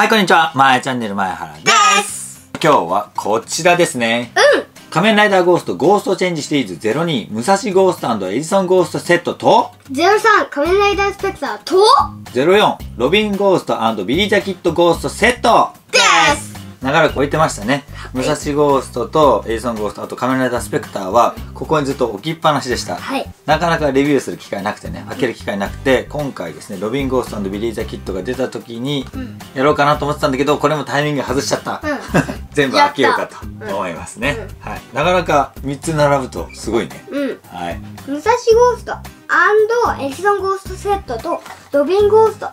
はい、こんにちは。まえチャンネル前原です。今日はこちらですね。仮面ライダーゴーストゴーストチェンジシリーズ02武蔵ゴースト&エジソンゴーストセットと03仮面ライダースペクターと04ロビンゴースト&ビリジャキッドゴーストセットです。長らく置いてましたね。武蔵ゴーストとエジソンゴースト、あと仮面ライダースペクターはここにずっと置きっぱなしでした。はい、なかなかレビューする機会なくてね、開ける機会なくて、今回ですね、ロビンゴースト&ビリージャキッドが出た時にやろうかなと思ってたんだけど、これもタイミング外しちゃった。うん全部開けようかと思いますね。はい、なかなか3つ並ぶとすごいね。はい。武蔵ゴースト&エジソンゴーストセットとロビンゴースト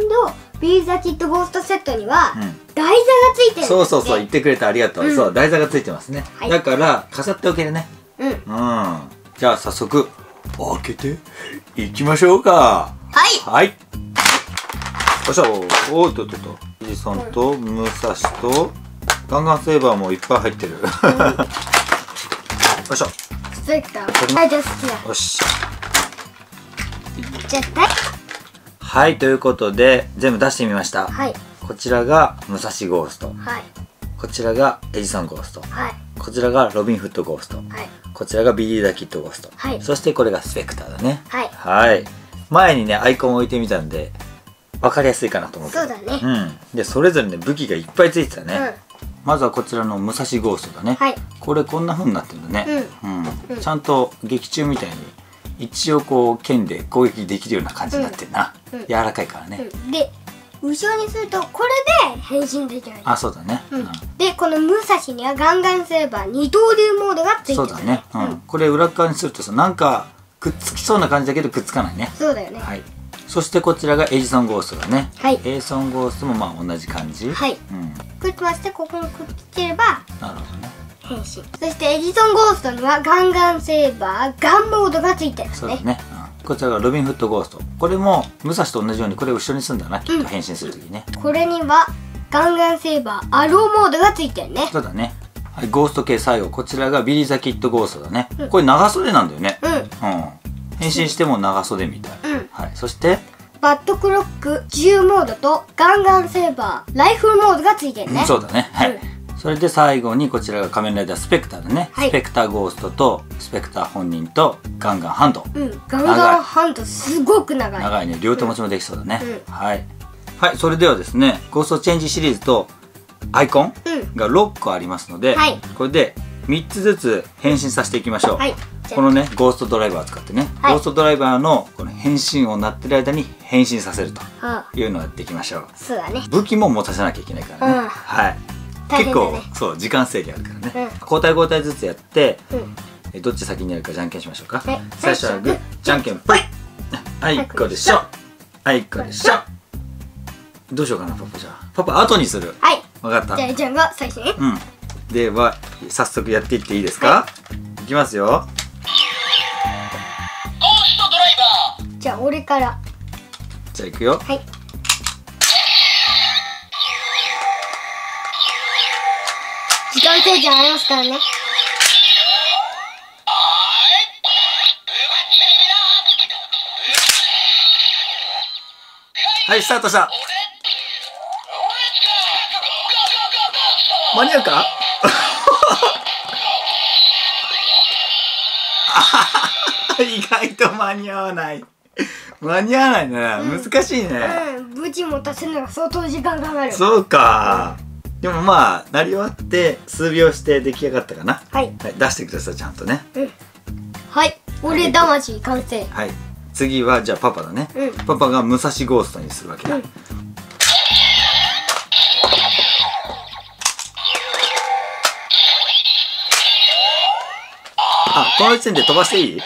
&ビーザキッドゴーストセットには台座がついてるんですね。そうそうそう、言ってくれてありがとう。そう、台座がついてますね。だから飾っておけるね。じゃあ早速開けていきましょうか。はい。はい。おしょー、おーっとっとっと。エジソンと武蔵と。ガンガンセーバーもいっぱい入ってる。よいしょ。セクター。はい、じゃあ好きだ。よし。じゃあはい、ということで全部出してみました。はい。こちらが武蔵ゴースト。はい。こちらがエジソンゴースト。はい。こちらがロビンフッドゴースト。はい。こちらがビリーダーキッドゴースト。はい。そしてこれがスペクターだね。はい。はい。前にねアイコンを置いてみたんでわかりやすいかなと思って。そうだね。うん。でそれぞれね武器がいっぱいついてたね。うん。まずはこちらの武蔵ゴーストだね。これこんな風になってるんだね。ちゃんと劇中みたいに一応こう剣で攻撃できるような感じになってるな。柔らかいからね。で後ろにするとこれで変身できる。あ、そうだね。でこの武蔵にはガンガンセーバー二刀流モードがついてる。そうだね。これ裏側にするとさ、なんかくっつきそうな感じだけどくっつかないね。そうだよね。はい。そしてこちらがエジソンゴーストだね。エジソンゴーストもまあ同じ感じ。はい。くっつましてここにくっつければ変身。そしてエジソンゴーストにはガンガンセーバーガンモードがついてるんですね。そうだね。こちらがロビンフッドゴースト。これも武蔵と同じようにこれを後ろにするんだな。きっと変身するときね。これにはガンガンセーバーアローモードがついてるね。そうだね。はい、ゴースト系最後こちらがビリーザキッドゴーストだね。これ長袖なんだよね。変身しても長袖みたい。はい、そしてバッドクロック10モードとガンガンセーバーライフルモードがついてるね。そうだね。はい。それで最後にこちらが仮面ライダースペクターだね。スペクターゴーストとスペクター本人とガンガンハンド。ガンガンハンドすごく長い。長いね。両手持ちもできそうだね。はいはい。それではですね、ゴーストチェンジシリーズとアイコンが6個ありますので、これで3つずつ変身させていきましょう。このねゴーストドライバーを使ってね、ゴーストドライバーのこの変身を鳴ってる間に変身させるというのをやっていきましょう。そうだね。武器も持たせなきゃいけないからね。はい。結構そう時間制限あるからね。交代交代ずつやってどっち先にやるかじゃんけんしましょうか。最初はグーじゃんけんぽい。あいこでしょ、あいこでしょ。どうしようかなパパ。じゃあパパ後にする。はい、分かった。じゃあじゃんが最初ね。では早速やっていっていいですか。いきますよ。じゃあ俺から。じゃあいくよ。はい。時間制限ありますからね。はい、スタートした。間に合うか？意外と間に合わない。間に合わないね。難しいね。武器も足せるのが相当時間かかる。そうか。でもまあなり終わって数秒して出来上がったかな。はい。出してくださいちゃんとね。はい。俺魂完成。はい。次はじゃあパパだね。パパが武蔵ゴーストにするわけだ。あ、この時点で飛ばしていい？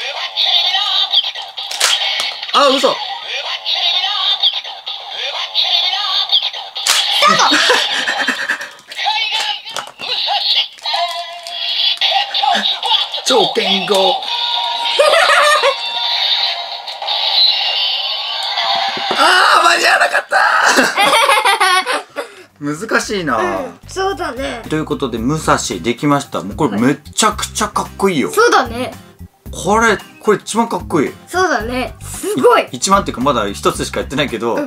あ、嘘。超剣豪。ああ、間に合わなかった。難しいな、そうだね。ということで武蔵できました。もうこれめちゃくちゃかっこいいよ。そうだね。これ一番かっこいい。そうだね。すごい。一番っていうかまだ一つしかやってないけど、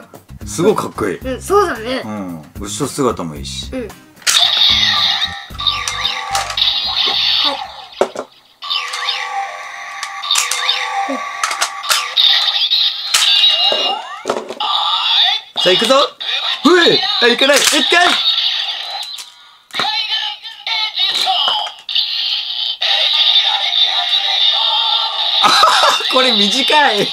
すごいかっこいい。うん、そうだね。うん、後ろ姿もいいし。うん。さあ行くぞ。うえ、あ、行かない、行かない。これ短い。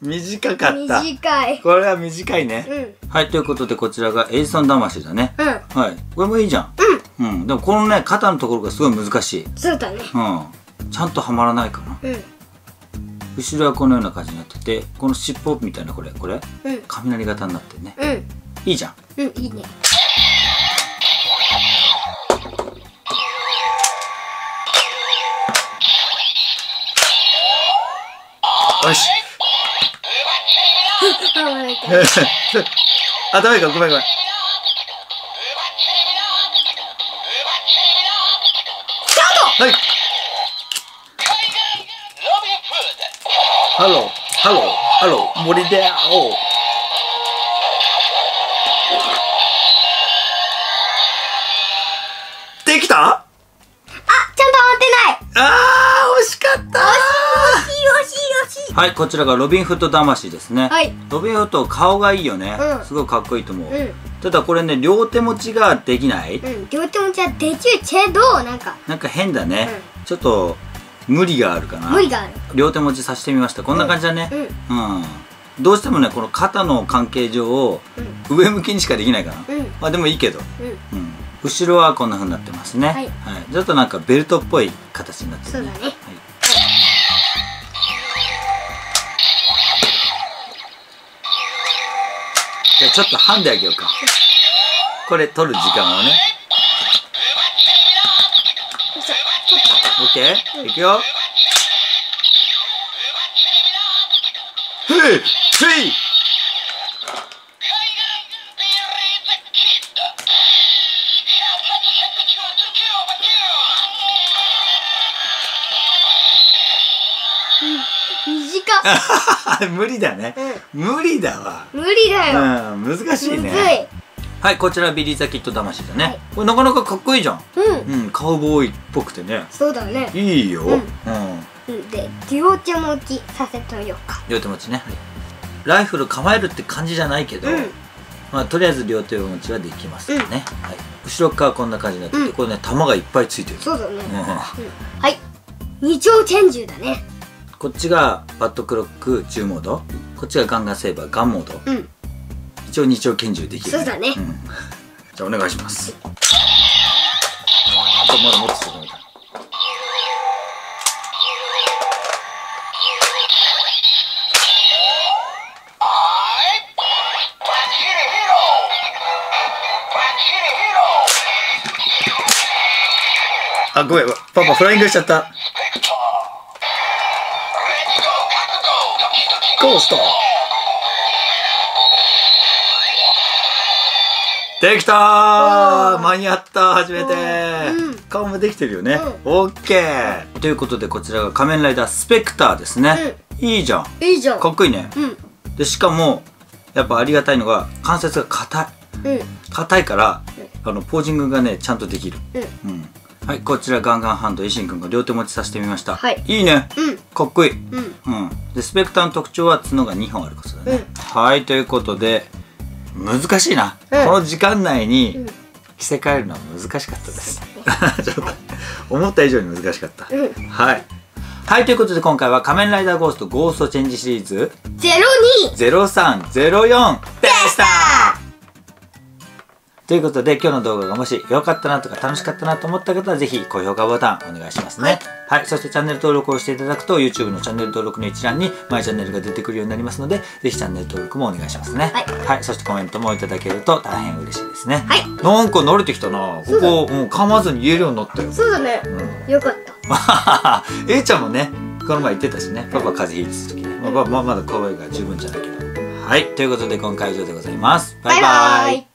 短かった。短い。これは短いね。うん、はい、ということでこちらがエジソン魂だね。うん、はい、これもいいじゃん。うん、うん、でもこのね、肩のところがすごい難しい。そうだね。うん、ちゃんとはまらないかな。うん、後ろはこのような感じになってて、この尻尾みたいな、これ、うん、雷型になってるね。うん、いいじゃん。うん、いいね。よし。あ、ダメか、ごめん。スタート。はい。ハロー、森で会おう。できた？あ、ちゃんと合ってない。ああ、惜しかったー。惜しい。はい、こちらがロビンフッド魂ですね。はい。ロビンフッド、顔がいいよね。うん、すごいかっこいいと思う。うん、ただこれね、両手持ちができない。うん、両手持ちはできるけど、なんか変だね。うん、ちょっと無理があるかな。両手持ちさせてみました。こんな感じだね。うん。どうしてもね、この肩の関係上、上向きにしかできないかな。まあでもいいけど。うん。後ろはこんな風になってますね。はい。ちょっとなんかベルトっぽい形になってるね。そうだね。じゃあちょっとハンデあげようか。これ取る時間をね。オッケー、いくよ。ふい。短っ。無理だね。無理だわ。無理だよ。難しいね。はい、こちらビリー・ザ・キッド魂だね、はい、これなかなかかっこいいじゃん。うん、カウボーイっぽくてね。そうだね、いいよ。で、両手持ちさせとようか。両手持ちね、はい、ライフル構えるって感じじゃないけど、まあとりあえず両手持ちはできますね。はい、後ろ側こんな感じになってて、これね、玉がいっぱいついてる。そうだね。はい、二丁拳銃だね。こっちがバッドクロック10モード、こっちがガンガンセーバーガンモード。一応二丁拳銃できる。そうだね。じゃあお願いします。まだ持ってたみたい。あ、ごめん、パパフライングしちゃった。ゴーストできたー。間に合った、初めて。顔もできてるよね。オッケー。ということでこちらが仮面ライダースペクターですね。いいじゃん。かっこいいね。でしかもやっぱありがたいのが関節が硬い。からポージングがね、ちゃんとできる。はい、こちらガンガンハンド、維新くんが両手持ちさせてみました。いいね。かっこいい。でスペクターの特徴は角が2本あることだね。はい、ということで。難しいな、この時間内に着せ替えるのは難しかったです。ちょっと思った以上に難しかった。はい、ということで今回は「仮面ライダーゴーストゴーストチェンジ」シリーズ020304でした。ということで今日の動画がもし良かったなとか楽しかったなと思った方は是非高評価ボタンお願いしますね。はい、そしてチャンネル登録をしていただくと YouTube のチャンネル登録の一覧にマイチャンネルが出てくるようになりますので、ぜひチャンネル登録もお願いしますね。はい、そしてコメントもいただけると大変嬉しいですね。はい、なんか慣れてきたな。ここもう噛まずに言えるようになったよ。そうだね。よかった。A ちゃんもね、この前言ってたしね。パパ風邪ひいてた時ね。まだ可愛いから十分じゃないけど。はい、ということで今回以上でございます。バイバイ。